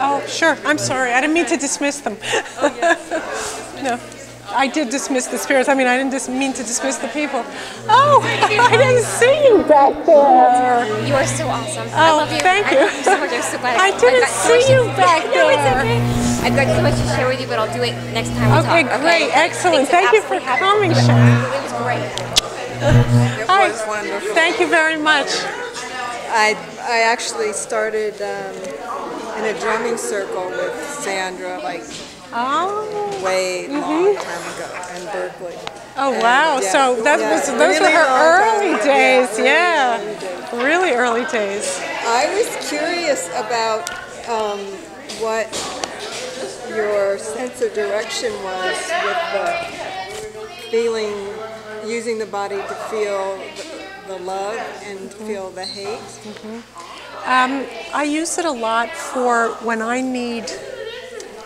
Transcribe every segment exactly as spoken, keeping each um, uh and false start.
Oh, sure. I'm sorry. I didn't mean to dismiss them. Oh, yes. No, I did dismiss the spirits. I mean, I didn't just mean to dismiss the people. Oh, I didn't see you back there. You are so awesome. Oh, I love you. Thank you. I love you so much. I'm so glad I didn't see you back there. No, it's okay. I've got so much to share with you, but I'll do it next time we okay, talk. Okay, great, excellent. Thank you for coming, Sean. It was great. It Hi. was wonderful. Thank you very much. I I actually started um, in a drumming circle with Sandra, like oh. way mm-hmm. long time ago in Berkeley. Oh and, wow! Yeah, so that yeah, was those really were her early time. days. Yeah, yeah. Early, early, really early days. I was curious about um, what. your sense of direction was with the feeling, using the body to feel the, the love and mm-hmm. feel the hate. Mm-hmm. um, I use it a lot for when I need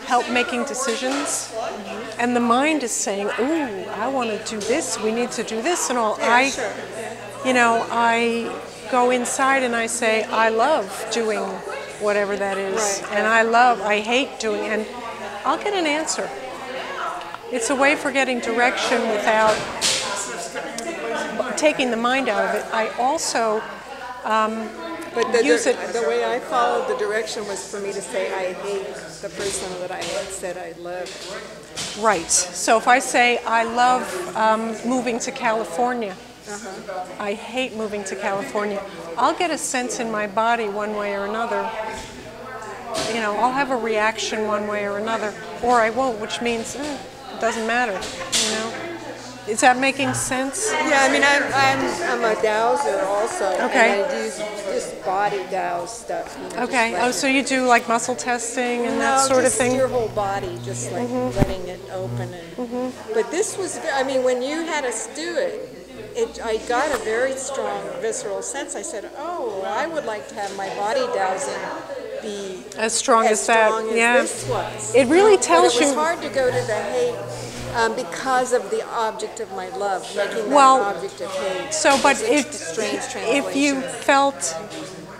help making decisions mm-hmm. and the mind is saying, ooh, I want to do this, we need to do this and all. Yeah, I, sure. yeah. You know, I go inside and I say, I love doing whatever that is. Right. And I love, I hate doing, and I'll get an answer. It's a way for getting direction without taking the mind out of it. I also um, but the, use it. The way I followed the direction was for me to say I hate the person that I had said I loved. Right. So if I say I love um, moving to California, Uh-huh. I hate moving to California. I'll get a sense in my body one way or another. You know, I'll have a reaction one way or another, or I won't, which means eh, it doesn't matter, you know. Is that making sense? Yeah, I mean, I'm, I'm, I'm a dowser also. Okay. And I do just body douse stuff. You know, okay. Like oh, so you do like muscle testing and no, that sort of thing? No, just your whole body, just like mm-hmm. letting it open. And, mm-hmm. But this was, I mean, when you had us do it, It, I got a very strong visceral sense. I said, oh, I would like to have my body dowsing be as strong as, as that. Strong as yeah. this was. It really tells you. It was you hard to go to the hate um, because of the object of my love, making well, that object of hate. So, but if, if you felt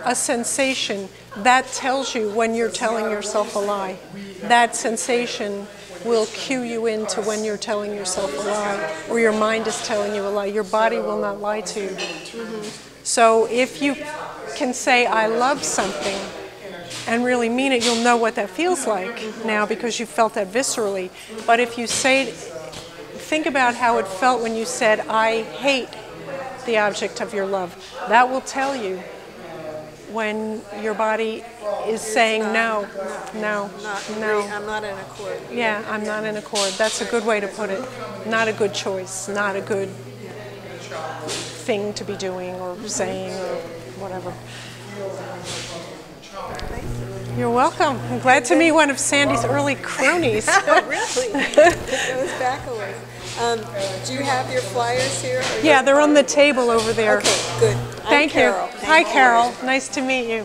a sensation, that tells you when you're telling yourself a lie. That sensation will cue you into when you're telling yourself a lie, or your mind is telling you a lie. Your body will not lie to you. Mm-hmm. So if you can say, I love something, and really mean it, you'll know what that feels like mm-hmm. now because you felt that viscerally. But if you say, think about how it felt when you said, I hate the object of your love. That will tell you when your body is saying no, no, no. I'm not in accord. Yeah, I'm not in accord. That's a good way to put it. Not a good choice, not a good thing to be doing or saying or whatever. You're welcome. I'm glad to meet one of Sandy's early cronies. Oh, really? It goes back a ways. Um, do you have your flyers here? Yeah, they're on the table over there. Okay, good. Thank you. Hi, Carol. Nice to meet you.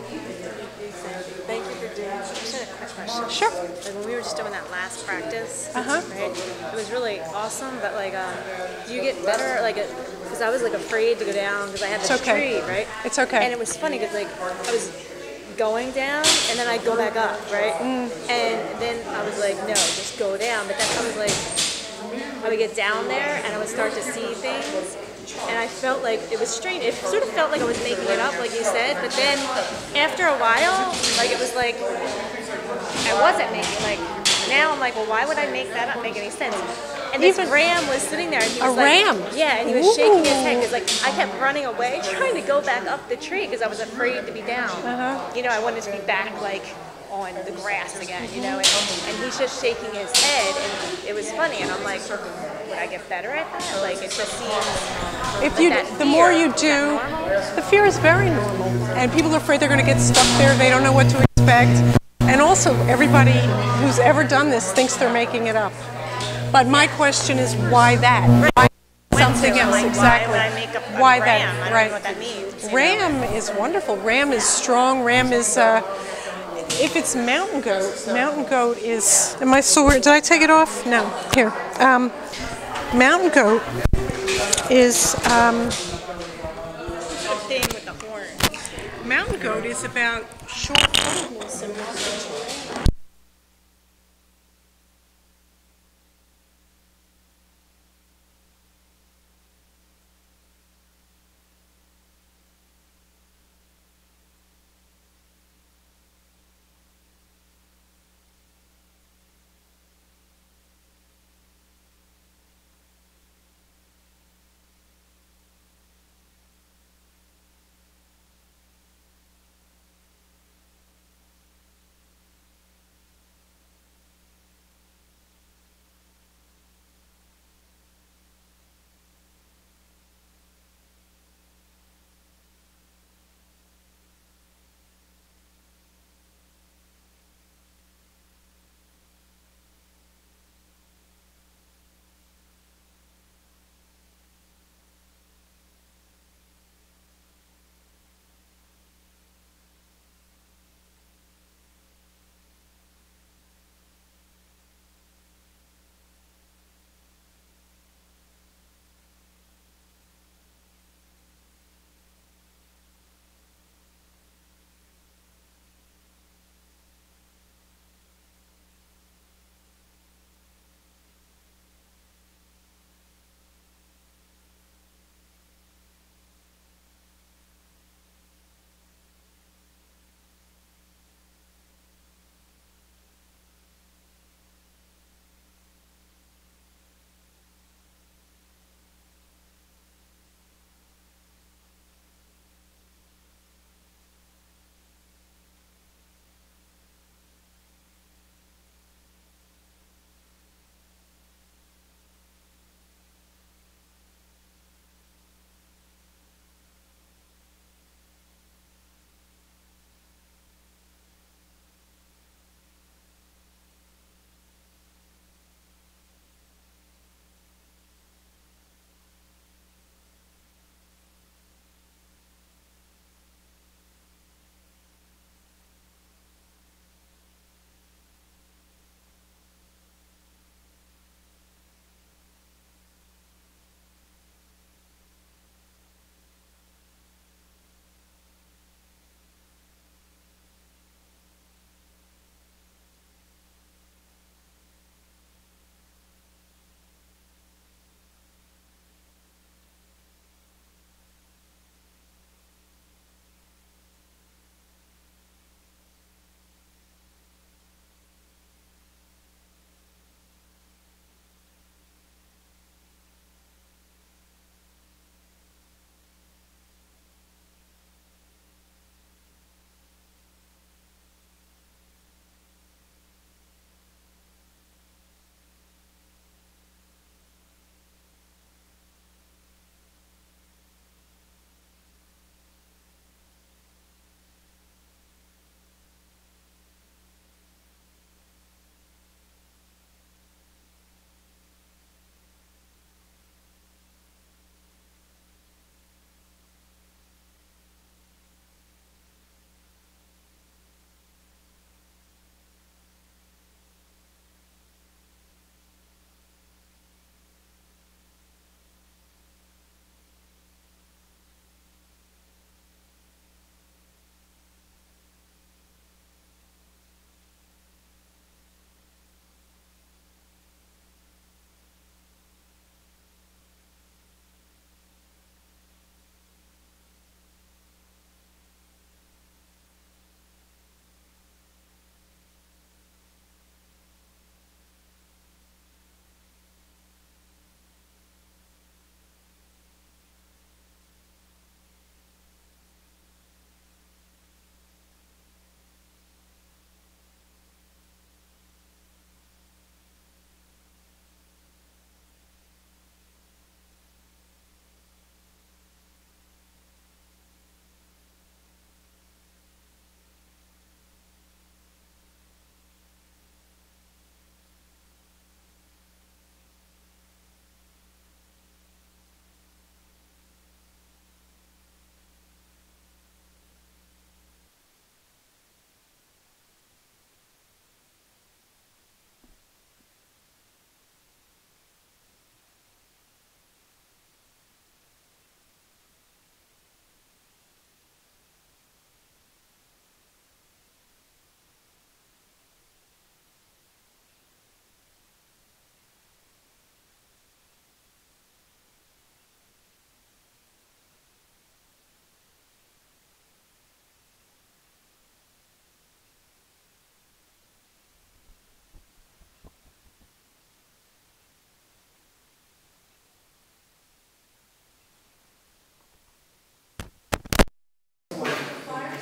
Thank you for doing this. I just had a quick question. Sure. Like when we were just doing that last practice, uh-huh. right? It was really awesome, but like, um, do you get better? Like, because I was like afraid to go down because I had this tree, right? It's okay. And it was funny because like I was going down and then I'd go back up, right? Mm. And then I was like, no, just go down. But then I was like, I would get down there and I would start to see things and I felt like it was strange. It sort of felt like I was making it up, like you said, but then after a while, like it was like, I wasn't making like, now I'm like, well, why would I make that up make any sense? And this Even ram was sitting there and he was a like, ram? Yeah, and he was Ooh. shaking his head because like, I kept running away trying to go back up the tree because I was afraid to be down. Uh-huh. You know, I wanted to be back like, on the grass again, you know, and, and he's just shaking his head, and it was funny, and I'm like, would I get better at that? Like, it just seems if you, like that the fear, more you do, the fear is very normal, and people are afraid they're going to get stuck there, they don't know what to expect, and also everybody who's ever done this thinks they're making it up. But my question is, why that? Why something else, like, exactly. Why would I make up a why ram? That, right. I don't know what that means. Ram is wonderful. Ram is strong. Ram is... Uh, If it's mountain goat, mountain goat is, am I still wearing, did I take it off? No, here. Um, mountain goat is, um, the thing with the horn. Mountain goat is about short kindness and love.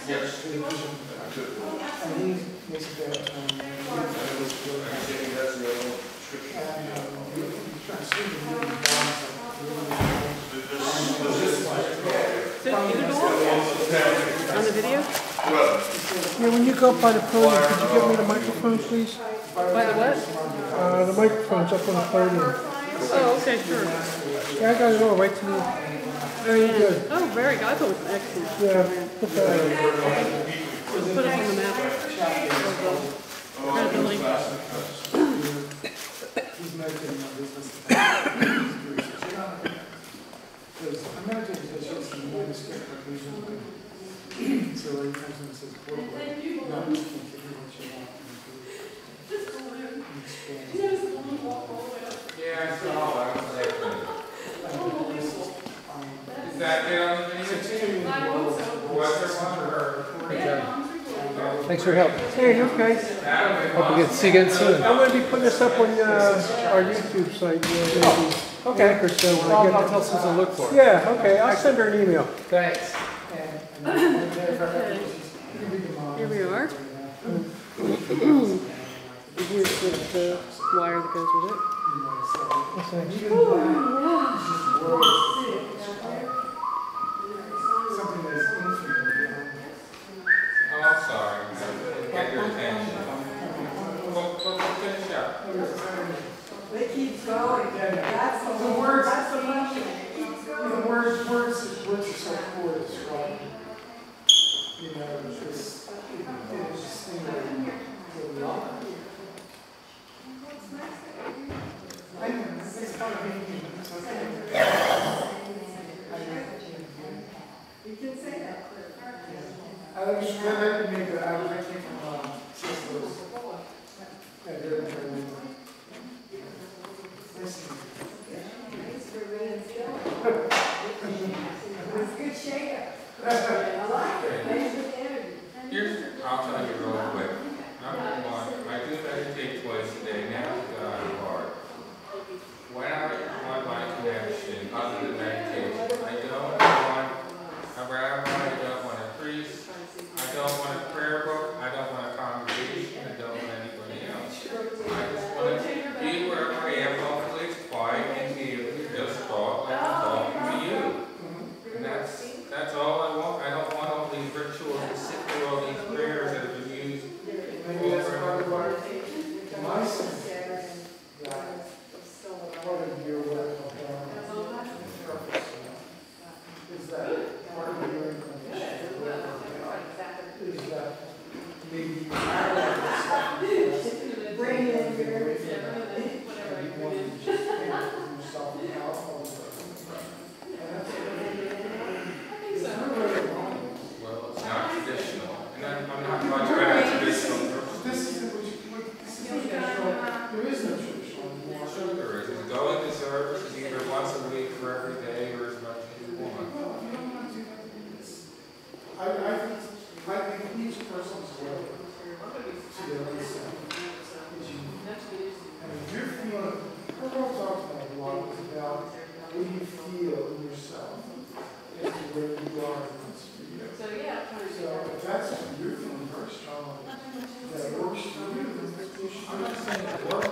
Yes. I think Mister on the video? Yeah, when you go up by the podium, could you get me the microphone, please? By the what? Uh, the microphone's up on the podium. Oh, okay, sure. Yeah, I got it all right to you. Very good. Oh, very good. I thought it was excellent. Yeah, put that on. Just put it on the map. Credibility. So every time someone says, "What?" Not just yeah, I saw that. Is that down in the thanks for your help. Hey, you guys. Hope we get to see you again soon. I'm going to be putting this up on uh, our YouTube site. You know, oh, okay. Or so when I'll, I get I'll tell Susan to look for it. Yeah, okay. I'll send her an email. Thanks. Here we are. Here's the wire that goes with it. Oh, sorry. Get your attention. Finish up. They keep going. That's the word. That's the motion. The words, words, words are so chords, right? You know, it's, it's just thing that we all do. I know, it's kind of making it so you can say that. I was just remember me, but I was actually from um, Sisters. I did it for me. Listen. It's good shape. I like it. Thanks. Here's, I'll tell you real quick. Number one, I do meditate twice a day now that I'm hard. When I want my connection, other than meditation, I don't want a rabbi, I don't want a priest, I don't want a prayer book, I don't want a congregation, I don't want anybody else. I just want to be where I am, hopefully it's quiet and immediately just talk like I'm talking to you. And that's, that's all I want. I don't want all these rituals to sit through all these prayers that have been used over and over. My sense is that part of your work is that part of your information is that maybe you bring in your everything and you want to just take yourself out of the I'm not much better to this one. This is what you this is what there is no traditional. There is. Go into service either once a week or every day or as much as you want. No, you don't want to do this. I I think each person's way to their own self. And you're feeling we're all talking about a lot about what you feel in yourself and where you are. So, yeah, so if that's what you're feeling very strongly, that works for you, I'm not saying it works.